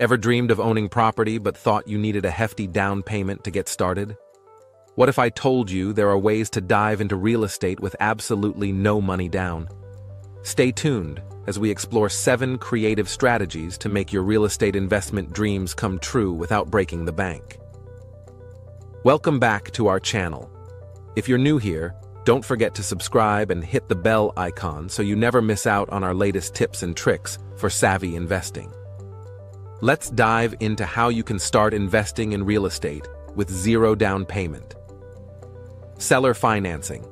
Ever dreamed of owning property but thought you needed a hefty down payment to get started? What if I told you there are ways to dive into real estate with absolutely no money down? Stay tuned as we explore 7 creative strategies to make your real estate investment dreams come true without breaking the bank. Welcome back to our channel. If you're new here, don't forget to subscribe and hit the bell icon so you never miss out on our latest tips and tricks for savvy investing. Let's dive into how you can start investing in real estate with zero down payment. Seller financing.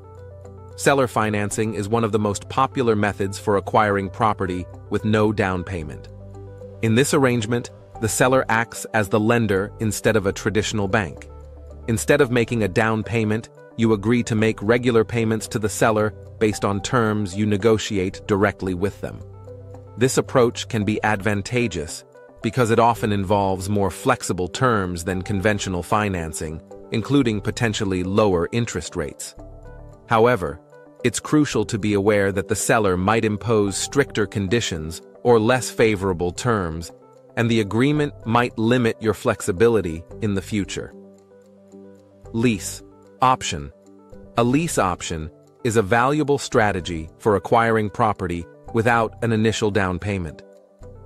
Seller financing is one of the most popular methods for acquiring property with no down payment. In this arrangement, the seller acts as the lender instead of a traditional bank. Instead of making a down payment, you agree to make regular payments to the seller based on terms you negotiate directly with them. This approach can be advantageous because it often involves more flexible terms than conventional financing, including potentially lower interest rates. However, it's crucial to be aware that the seller might impose stricter conditions or less favorable terms, and the agreement might limit your flexibility in the future. Lease option. A lease option is a valuable strategy for acquiring property without an initial down payment.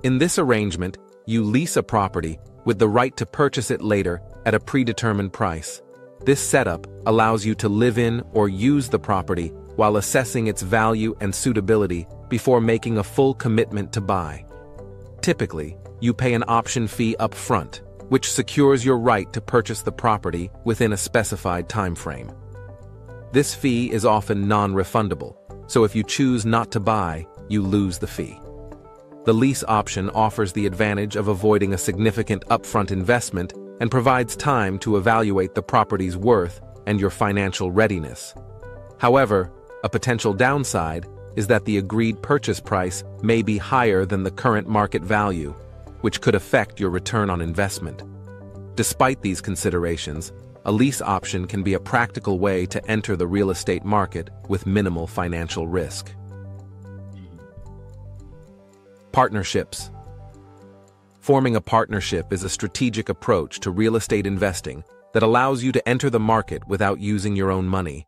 In this arrangement, you lease a property with the right to purchase it later at a predetermined price. This setup allows you to live in or use the property while assessing its value and suitability before making a full commitment to buy. Typically, you pay an option fee up front, which secures your right to purchase the property within a specified time frame. This fee is often non-refundable, so if you choose not to buy, you lose the fee. The lease option offers the advantage of avoiding a significant upfront investment and provides time to evaluate the property's worth and your financial readiness. However, a potential downside is that the agreed purchase price may be higher than the current market value, which could affect your return on investment. Despite these considerations, a lease option can be a practical way to enter the real estate market with minimal financial risk. Partnerships. Forming a partnership is a strategic approach to real estate investing that allows you to enter the market without using your own money.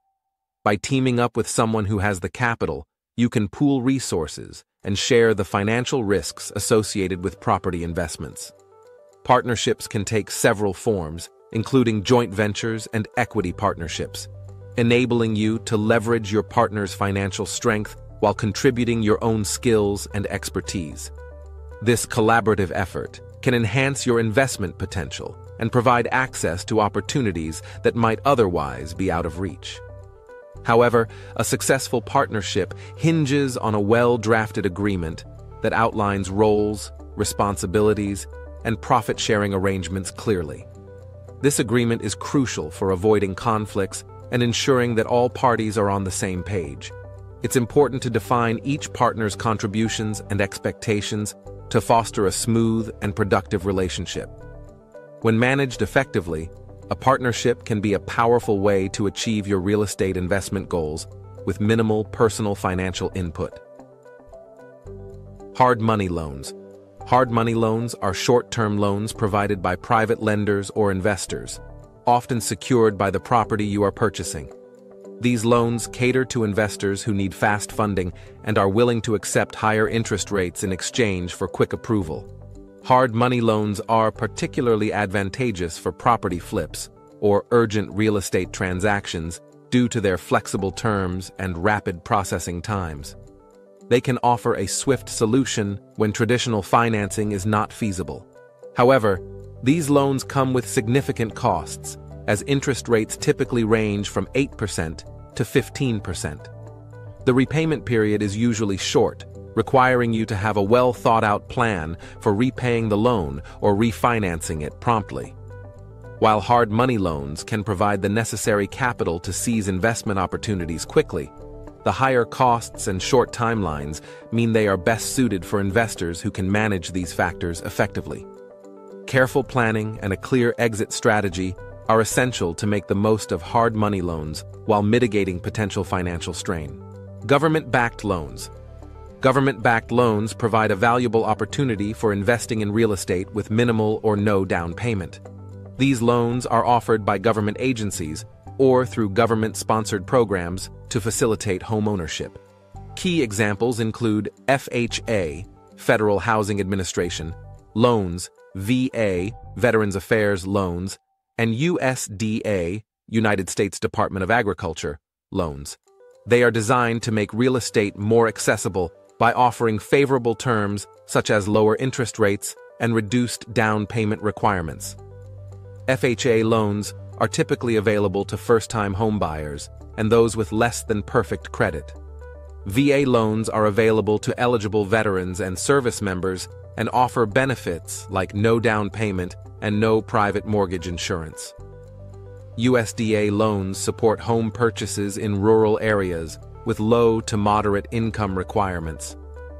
By teaming up with someone who has the capital, you can pool resources and share the financial risks associated with property investments. Partnerships can take several forms, including joint ventures and equity partnerships, enabling you to leverage your partner's financial strength while contributing your own skills and expertise. This collaborative effort can enhance your investment potential and provide access to opportunities that might otherwise be out of reach. However, a successful partnership hinges on a well-drafted agreement that outlines roles, responsibilities, and profit-sharing arrangements clearly. This agreement is crucial for avoiding conflicts and ensuring that all parties are on the same page. It's important to define each partner's contributions and expectations to foster a smooth and productive relationship. When managed effectively, a partnership can be a powerful way to achieve your real estate investment goals with minimal personal financial input. Hard money loans. Hard money loans are short-term loans provided by private lenders or investors, often secured by the property you are purchasing. These loans cater to investors who need fast funding and are willing to accept higher interest rates in exchange for quick approval. Hard money loans are particularly advantageous for property flips or urgent real estate transactions due to their flexible terms and rapid processing times. They can offer a swift solution when traditional financing is not feasible. However, these loans come with significant costs, as interest rates typically range from 8% to 15%. The repayment period is usually short, requiring you to have a well-thought-out plan for repaying the loan or refinancing it promptly. While hard money loans can provide the necessary capital to seize investment opportunities quickly, the higher costs and short timelines mean they are best suited for investors who can manage these factors effectively. Careful planning and a clear exit strategy are essential to make the most of hard money loans while mitigating potential financial strain. Government-backed loans. Government-backed loans provide a valuable opportunity for investing in real estate with minimal or no down payment. These loans are offered by government agencies or through government-sponsored programs to facilitate homeownership. Key examples include FHA, Federal Housing Administration, loans, VA, Veterans Affairs loans, and USDA, United States Department of Agriculture, loans. They are designed to make real estate more accessible by offering favorable terms such as lower interest rates and reduced down payment requirements. FHA loans are typically available to first-time homebuyers and those with less than perfect credit. VA loans are available to eligible veterans and service members and offer benefits like no down payment and no private mortgage insurance. USDA loans support home purchases in rural areas with low to moderate income requirements.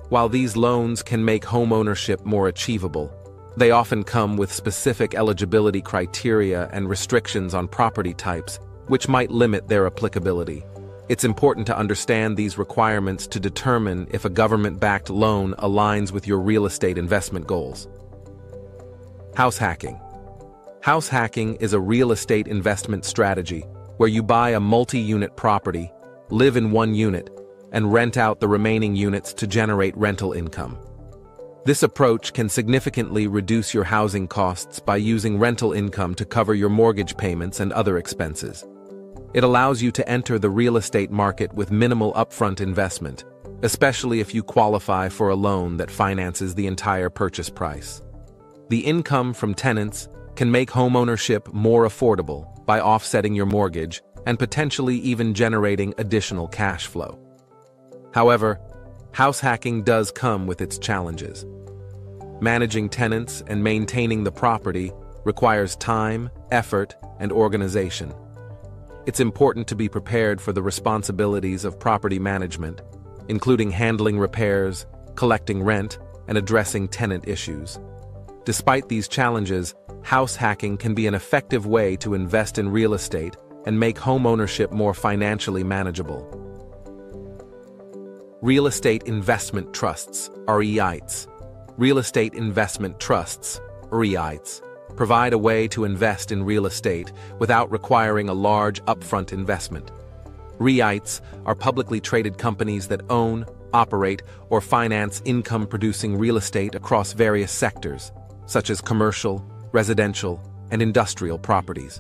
While these loans can make homeownership more achievable, they often come with specific eligibility criteria and restrictions on property types, which might limit their applicability. It's important to understand these requirements to determine if a government-backed loan aligns with your real estate investment goals. House hacking. House hacking is a real estate investment strategy where you buy a multi-unit property, live in one unit, and rent out the remaining units to generate rental income. This approach can significantly reduce your housing costs by using rental income to cover your mortgage payments and other expenses. It allows you to enter the real estate market with minimal upfront investment, especially if you qualify for a loan that finances the entire purchase price. The income from tenants can make homeownership more affordable by offsetting your mortgage and potentially even generating additional cash flow. However, house hacking does come with its challenges. Managing tenants and maintaining the property requires time, effort, and organization. It's important to be prepared for the responsibilities of property management, including handling repairs, collecting rent, and addressing tenant issues. Despite these challenges, house hacking can be an effective way to invest in real estate and make homeownership more financially manageable. Real Estate Investment Trusts, REITs. Real Estate Investment Trusts, REITs, provide a way to invest in real estate without requiring a large upfront investment. REITs are publicly traded companies that own, operate, or finance income-producing real estate across various sectors, such as commercial, residential, and industrial properties.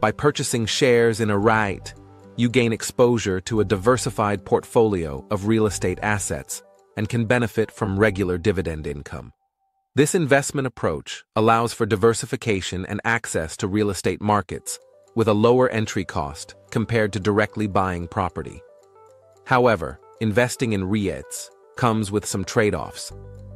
By purchasing shares in a REIT, you gain exposure to a diversified portfolio of real estate assets and can benefit from regular dividend income. This investment approach allows for diversification and access to real estate markets with a lower entry cost compared to directly buying property. However, investing in REITs comes with some trade-offs.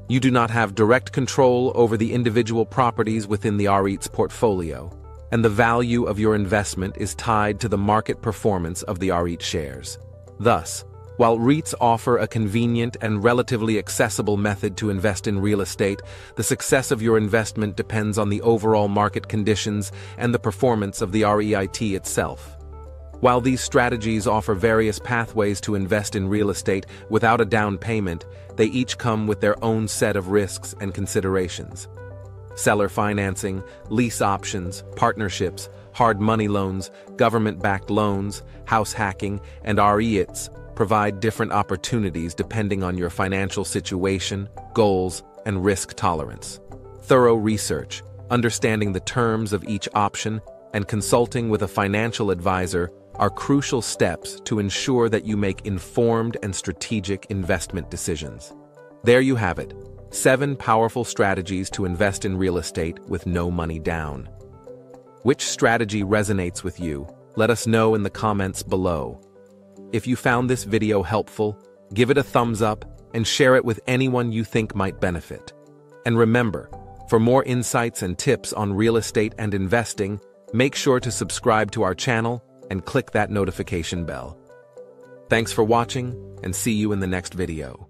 You do not have direct control over the individual properties within the REIT's portfolio, and the value of your investment is tied to the market performance of the REIT shares. Thus, while REITs offer a convenient and relatively accessible method to invest in real estate, the success of your investment depends on the overall market conditions and the performance of the REIT itself. While these strategies offer various pathways to invest in real estate without a down payment, they each come with their own set of risks and considerations. Seller financing, lease options, partnerships, hard money loans, government-backed loans, house hacking, and REITs provide different opportunities depending on your financial situation, goals, and risk tolerance. Thorough research, understanding the terms of each option, and consulting with a financial advisor are crucial steps to ensure that you make informed and strategic investment decisions. There you have it. 7 powerful strategies to invest in real estate with no money down. Which strategy resonates with you? Let us know in the comments below. If you found this video helpful, give it a thumbs up and share it with anyone you think might benefit. And remember, for more insights and tips on real estate and investing, make sure to subscribe to our channel and click that notification bell. Thanks for watching, and see you in the next video.